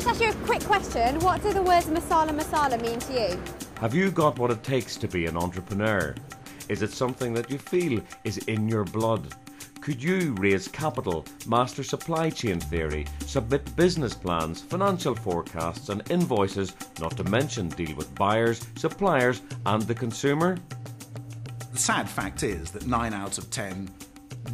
just ask you a quick question. What do the words masala masala mean to you? Have you got what it takes to be an entrepreneur? Is it something that you feel is in your blood? Could you raise capital, master supply chain theory, submit business plans, financial forecasts and invoices, not to mention deal with buyers, suppliers and the consumer? The sad fact is that 9 out of 10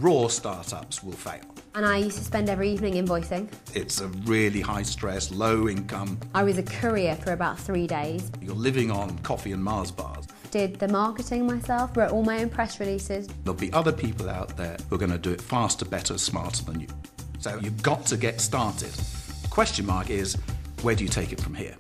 raw startups will fail. And I used to spend every evening invoicing. It's a really high stress, low income. I was a courier for about 3 days. You're living on coffee and Mars bars. Did the marketing myself, wrote all my own press releases. There'll be other people out there who are going to do it faster, better, smarter than you. So you've got to get started. The question mark is, where do you take it from here?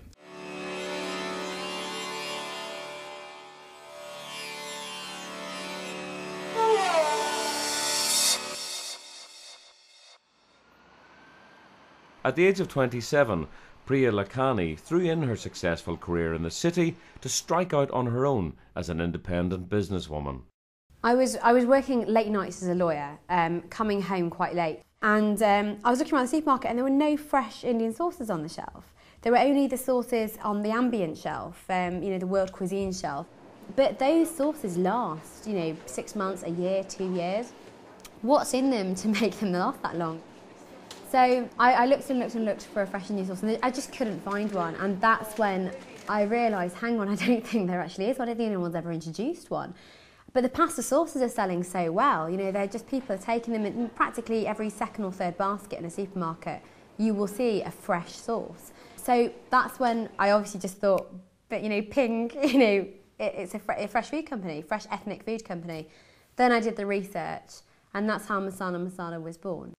At the age of 27, Priya Lakhani threw in her successful career in the city to strike out on her own as an independent businesswoman. I was working late nights as a lawyer, coming home quite late, and I was looking around the supermarket and there were no fresh Indian sauces on the shelf. There were only the sauces on the ambient shelf, you know, the world cuisine shelf. But those sauces last, you know, 6 months, a year, 2 years. What's in them to make them last that long? So I looked and looked and looked for a fresh and new sauce and I just couldn't find one, and that's when I realised, hang on, I don't think there actually is one. I don't think anyone's ever introduced one. But the pasta sauces are selling so well, you know, they're just, people are taking them in practically every second or third basket in a supermarket. You will see a fresh sauce. So that's when I obviously just thought, but you know, ping, you know, it's a fresh food company, fresh ethnic food company. Then I did the research and that's how Masala Masala was born.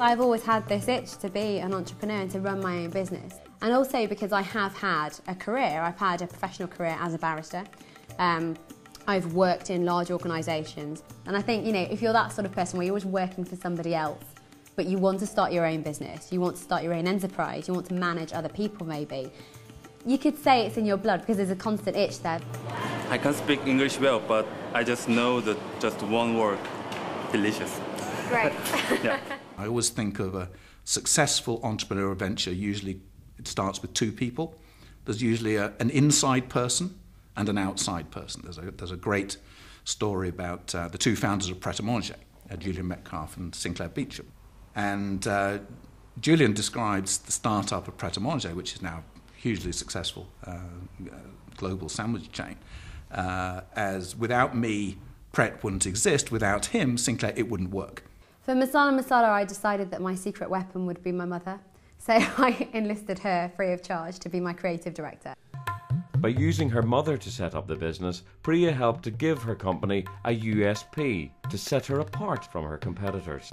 I've always had this itch to be an entrepreneur and to run my own business, and also because I have had a career. I've had a professional career as a barrister. I've worked in large organisations, and I think, you know, if you're that sort of person where you're always working for somebody else but you want to start your own business, you want to start your own enterprise, you want to manage other people maybe, you could say it's in your blood because there's a constant itch there. I can't speak English well, but I just know that just one word, delicious. Great. Yeah. I always think of a successful entrepreneurial venture, usually it starts with two people. There's usually an inside person and an outside person. There's a great story about the two founders of Pret-a-Manger, Julian Metcalf and Sinclair Beecham. And Julian describes the start-up of Pret-a-Manger, which is now a hugely successful global sandwich chain, as without me, Pret wouldn't exist. Without him, Sinclair, it wouldn't work. For Masala Masala, I decided that my secret weapon would be my mother, so I enlisted her free of charge to be my creative director. By using her mother to set up the business, Priya helped to give her company a USP to set her apart from her competitors.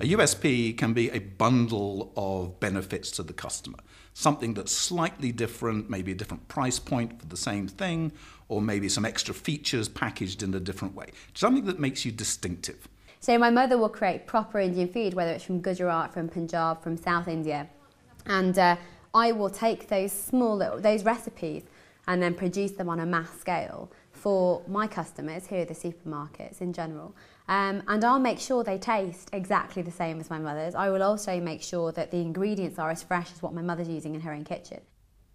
A USP can be a bundle of benefits to the customer, something that's slightly different, maybe a different price point for the same thing, or maybe some extra features packaged in a different way, something that makes you distinctive. So my mother will create proper Indian food, whether it's from Gujarat, from Punjab, from South India, and I will take those small little, those recipes and then produce them on a mass scale for my customers here at the supermarkets in general, and I'll make sure they taste exactly the same as my mother's. I will also make sure that the ingredients are as fresh as what my mother's using in her own kitchen.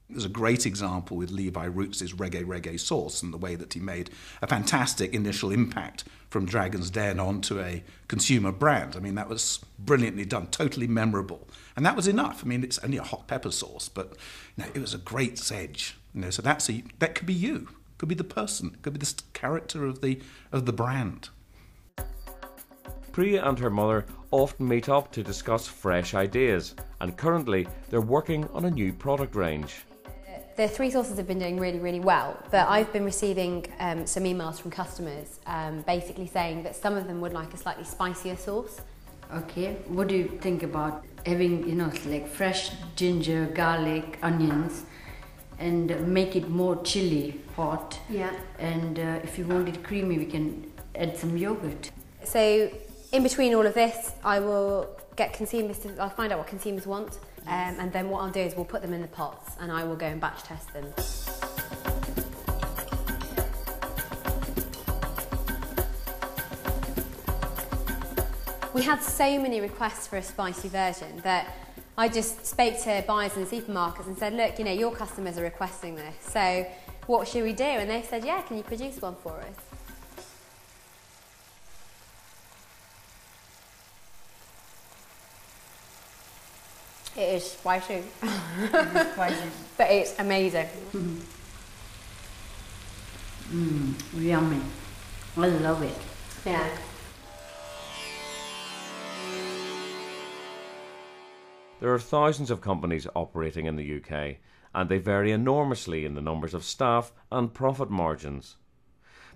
There's a great example with Levi Roots' reggae sauce and the way that he made a fantastic initial impact from Dragon's Den onto a consumer brand. I mean, that was brilliantly done, totally memorable. And that was enough. I mean, it's only a hot pepper sauce, but you know, it was a great sedge. You know, so that could be you, could be the person, could be the character of the brand. Priya and her mother often meet up to discuss fresh ideas, and currently they're working on a new product range. The three sauces have been doing really, really well, but I've been receiving some emails from customers basically saying that some of them would like a slightly spicier sauce. Okay, what do you think about having, you know, like fresh ginger, garlic, onions, and make it more chili hot? Yeah. And if you want it creamy, we can add some yogurt. So in between all of this, I will get consumers to, I'll find out what consumers want. And then what I'll do is we'll put them in the pots and I will go and batch test them. We had so many requests for a spicy version that I just spoke to buyers in supermarkets and said, look, you know, your customers are requesting this, so what should we do? And they said, yeah, can you produce one for us? It is spicy. It is spicy. But it's amazing. Mm. Mm, yummy. I love it. Yeah. There are thousands of companies operating in the UK, and they vary enormously in the numbers of staff and profit margins.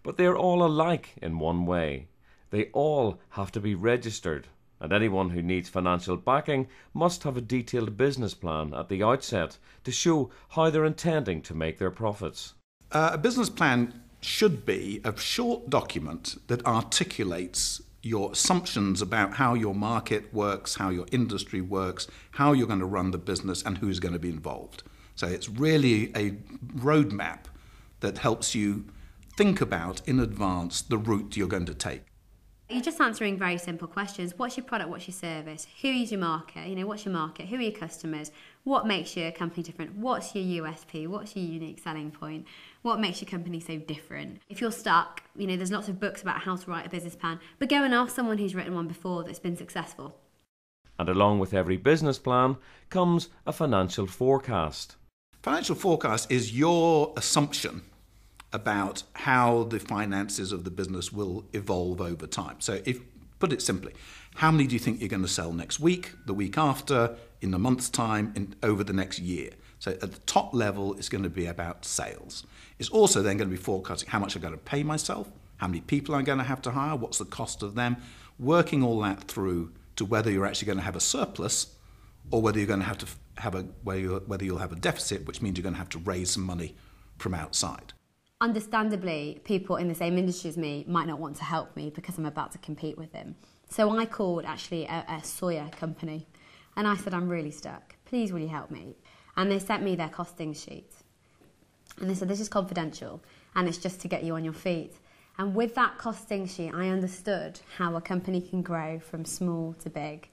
But they are all alike in one way. They all have to be registered, and anyone who needs financial backing must have a detailed business plan at the outset to show how they're intending to make their profits. A business plan should be a short document that articulates your assumptions about how your market works, how your industry works, how you're going to run the business, and who's going to be involved. So it's really a roadmap that helps you think about in advance the route you're going to take. You're just answering very simple questions. What's your product? What's your service? Who is your market? You know, what's your market? Who are your customers? What makes your company different? What's your USP? What's your unique selling point? What makes your company so different? If you're stuck, you know, there's lots of books about how to write a business plan, but go and ask someone who's written one before that's been successful. And along with every business plan comes a financial forecast. Financial forecast is your assumption about how the finances of the business will evolve over time. So if, put it simply, how many do you think you're going to sell next week, the week after, in a month's time, and over the next year? So at the top level, it's going to be about sales. It's also then going to be forecasting how much I'm going to pay myself, how many people I'm going to have to hire, what's the cost of them, working all that through to whether you're actually going to have a surplus or whether you're going to have to have a, whether you'll have a deficit, which means you're going to have to raise some money from outside. Understandably, people in the same industry as me might not want to help me because I'm about to compete with them. So I called actually a soya company and I said, I'm really stuck, please will you help me? And they sent me their costing sheet. And they said, this is confidential and it's just to get you on your feet. And with that costing sheet, I understood how a company can grow from small to big.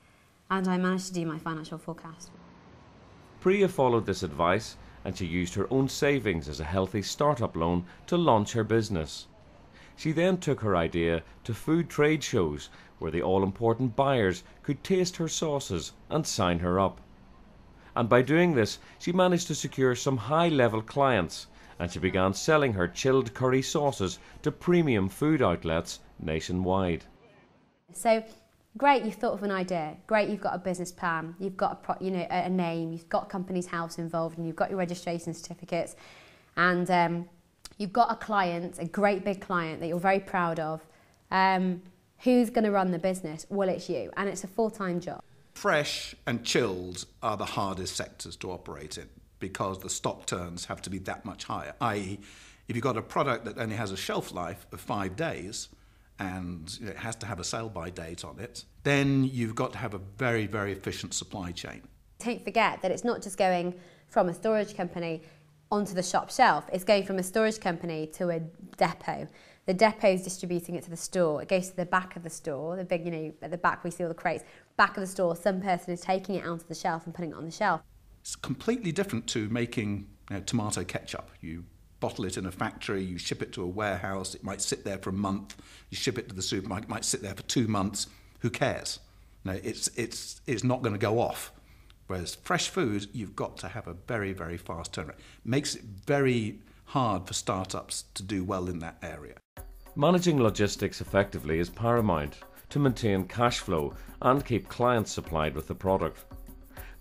And I managed to do my financial forecast. Priya followed this advice, and she used her own savings as a healthy start-up loan to launch her business. She then took her idea to food trade shows where the all-important buyers could taste her sauces and sign her up. And by doing this, she managed to secure some high-level clients, and she began selling her chilled curry sauces to premium food outlets nationwide. So, great, you've thought of an idea, great, you've got a business plan, you've got a name, you've got Companies House involved and you've got your registration certificates and you've got a client, a great big client that you're very proud of. Who's going to run the business? Well, it's you, and it's a full-time job. Fresh and chilled are the hardest sectors to operate in because the stock turns have to be that much higher, i.e. if you've got a product that only has a shelf life of 5 days, and it has to have a sell-by date on it, then you've got to have a very, very efficient supply chain. Don't forget that it's not just going from a storage company onto the shop shelf, it's going from a storage company to a depot. The depot is distributing it to the store, it goes to the back of the store, the big, you know, at the back we see all the crates, back of the store, some person is taking it onto the shelf and putting it on the shelf. It's completely different to making, you know, tomato ketchup. You bottle it in a factory, you ship it to a warehouse, it might sit there for a month, you ship it to the supermarket, it might sit there for 2 months, who cares? No, it's not going to go off. Whereas fresh food, you've got to have a very, very fast turnaround. Makes it very hard for startups to do well in that area. Managing logistics effectively is paramount to maintain cash flow and keep clients supplied with the product.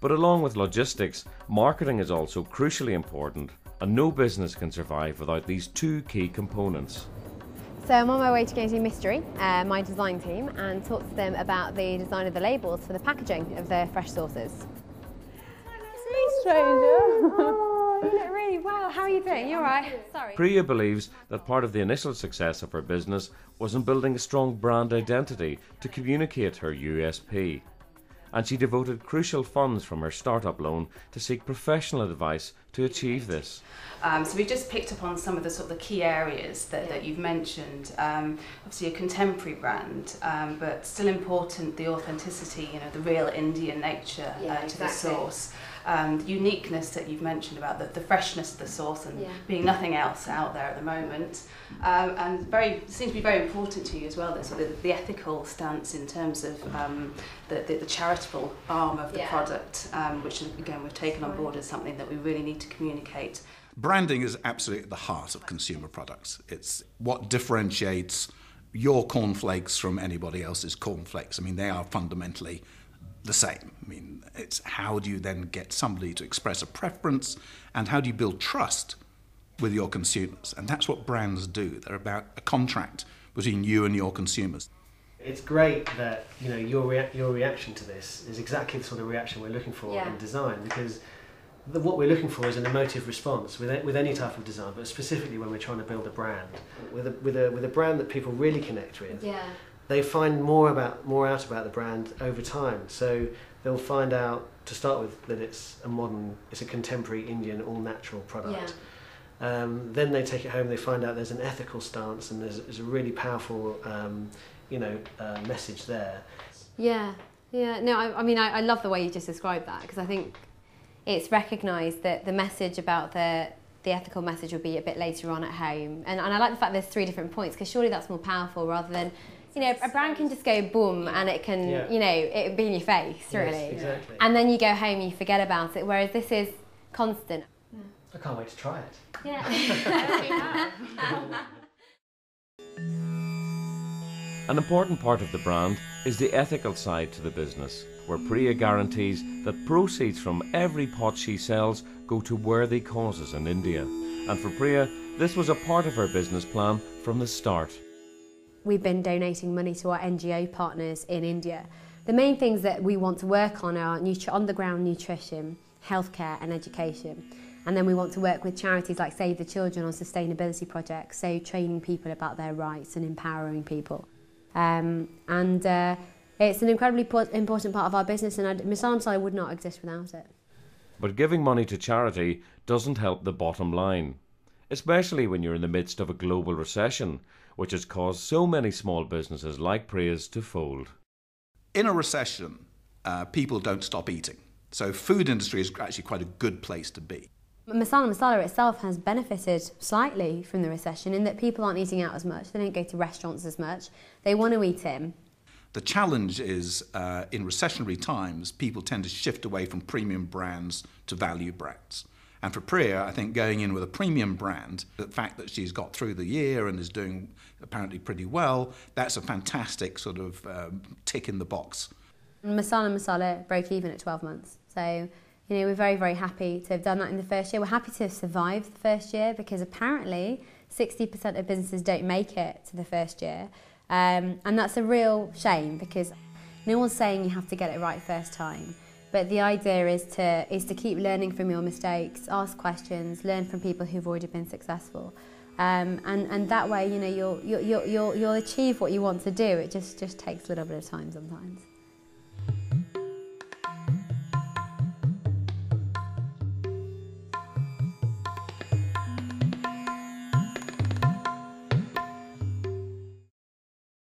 But along with logistics, marketing is also crucially important, and no business can survive without these two key components. So I'm on my way to go to Mystery, my design team, and talk to them about the design of the labels for the packaging of the fresh sauces. Hello, stranger. Oh, you look really well. How are you doing? You all right? Sorry. Priya believes that part of the initial success of her business was in building a strong brand identity to communicate her USP. and she devoted crucial funds from her startup loan to seek professional advice to achieve this. So we just picked up on some of the sort of the key areas that you've mentioned. Obviously a contemporary brand, but still important the authenticity, you know, the real Indian nature to the source. The uniqueness that you've mentioned about the freshness of the sauce and being nothing else out there at the moment, and seems to be very important to you as well. Sort of the ethical stance in terms of the charitable arm of the product, which again we've taken on board as something that we really need to communicate. Branding is absolutely at the heart of consumer products. It's what differentiates your cornflakes from anybody else's cornflakes. I mean, they are fundamentally the same. I mean, it's how do you then get somebody to express a preference, and how do you build trust with your consumers? And that's what brands do. They're about a contract between you and your consumers. It's great that, you know, your reaction to this is exactly the sort of reaction we're looking for in design, because what we're looking for is an emotive response with any type of design, but specifically when we're trying to build a brand with a brand that people really connect with. Yeah. They find more out about the brand over time. So they'll find out to start with that it's a contemporary Indian all-natural product. Yeah. Then they take it home. They find out there's an ethical stance and there's a really powerful, message there. Yeah, yeah. No, I mean I love the way you just described that, because I think it's recognised that the message about the ethical message will be a bit later on at home. And I like the fact there's three different points, because surely that's more powerful rather than, you know, a brand can just go boom and it can, you know, it be in your face, really. Yes, exactly. And then you go home and you forget about it, whereas this is constant. Yeah. I can't wait to try it. Yeah. An important part of the brand is the ethical side to the business, where Priya guarantees that proceeds from every pot she sells go to worthy causes in India. And for Priya, this was a part of her business plan from the start. We've been donating money to our NGO partners in India. The main things that we want to work on are on-the-ground nutrition, healthcare and education. And then we want to work with charities like Save the Children on sustainability projects, so training people about their rights and empowering people. It's an incredibly important part of our business, and Masala Masala would not exist without it. But giving money to charity doesn't help the bottom line, especially when you're in the midst of a global recession, which has caused so many small businesses like Priya's to fold. In a recession, people don't stop eating, so food industry is actually quite a good place to be. Masala Masala itself has benefited slightly from the recession in that people aren't eating out as much, they don't go to restaurants as much, they want to eat in. The challenge is, in recessionary times, people tend to shift away from premium brands to value brands. And for Priya, I think going in with a premium brand, the fact that she's got through the year and is doing apparently pretty well, that's a fantastic sort of tick in the box. Masala Masala broke even at 12 months. So, you know, we're very, very happy to have done that in the first year. We're happy to have survived the first year, because apparently 60% of businesses don't make it to the first year. And that's a real shame, because no one's saying you have to get it right first time. But the idea is to keep learning from your mistakes, ask questions, learn from people who've already been successful, and that way, you know, you'll achieve what you want to do. It just takes a little bit of time sometimes.